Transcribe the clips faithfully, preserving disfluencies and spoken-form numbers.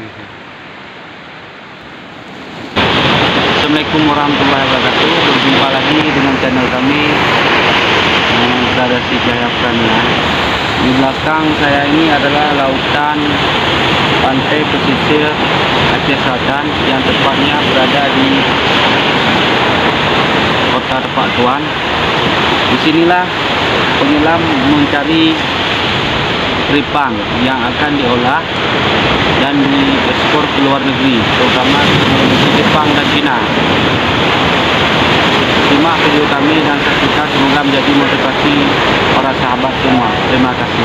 Assalamualaikum warahmatullahi wabarakatuh. Berjumpa lagi dengan channel kami Gradasi Jaya Prana. Di belakang saya ini adalah lautan pantai pesisir Aceh Selatan, yang tepatnya berada di kota Tapak Tuan. Disinilah penyelam mencari teripang yang akan diolah dan diekspor ke luar negeri, terutama ke Jepang dan China. Simak video kami dan saksikan, semoga menjadi motivasi para sahabat semua. Terima kasih.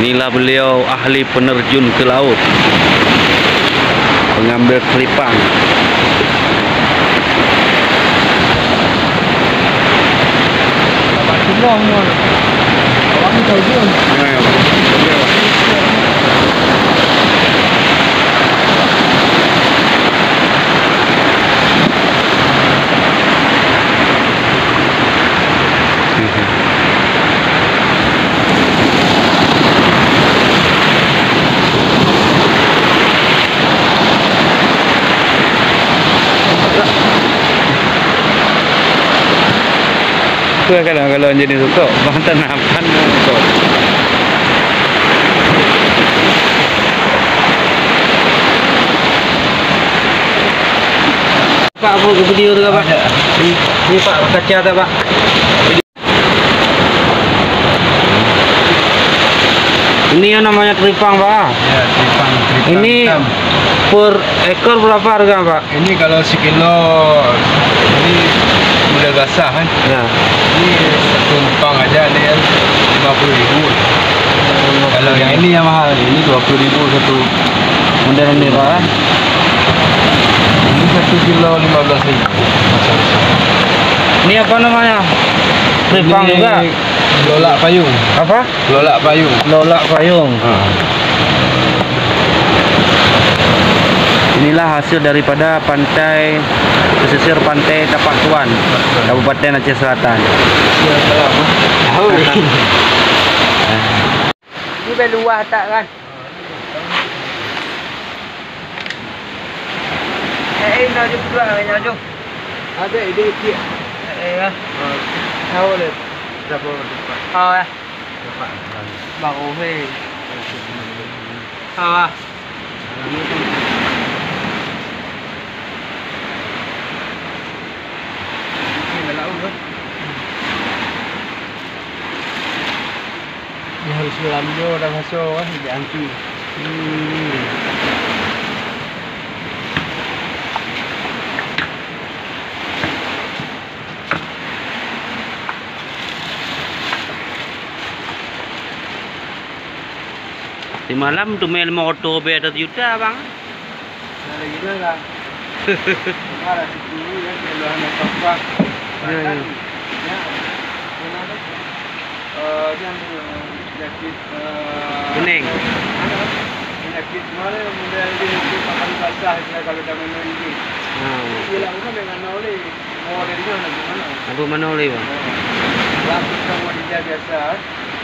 Inilah beliau, ahli penerjun ke laut, pengambil teripang. Ini kalau kalau jadi tutup, bahan tanaman tutup. Pak, aku ke video tu, Pak. Ini, ini Pak kaca tu, Pak. Ini yang namanya teripang, Pak. Ya, teripang. teripang ini hitam. Per ekor berapa harga, Pak? Ini kalau sekilo ini sudah basah kan? Ya. Ini satu empang aja ni lima puluh ribu. Kalau yang ini yang mahal, ini dua puluh ribu satu. Kemudian ini, Pak. Ini satu kilo lima belas ribu. Ini apa namanya? Teripang juga. Lolak payung. Apa? Lolak payung. Lolak payung. Ha. Inilah hasil daripada pantai pesisir pantai Tapak Tuan, Kabupaten Aceh Selatan. Ini beluah tak kan? Eh, nak jumpa pula nak jumpa. Ada ide dia. Eh, lah. Tahu leh. Dah boleh jumpa. Tahu lah. Baru hei. Tahu lah. Dia harus dalam dia dah masuk kan, dia hancur. Hmm. Di malam tu main motor berapa juta bang? Ada gila lah. Ada sepuluh ya, keluar nak toprak. Ya. Eh, dia penyakit kuning. Penyakit mana muda ini pakai basah kalau dah minum ini. Ah. Ialah orang dengan nolai, model dia nak gimana? Apa manolai bang? Lalu semua dia biasa.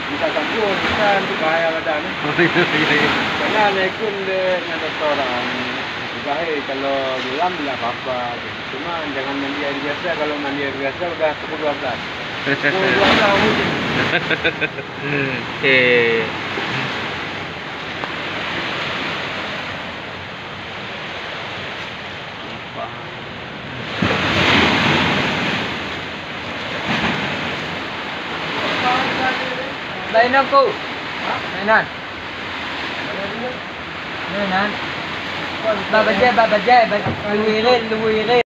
Kita campur kan bahaya badan. Karena lekun dengan restoran. Bahaya kalau dalam bila apa-apa. Cuma jangan mandi air biasa, kalau mandi air biasa sudah sepuluh dua belas. Hehehe. Mainan kau? Mainan. Mainan. Babajai, babajai, babajai, luirin, luirin.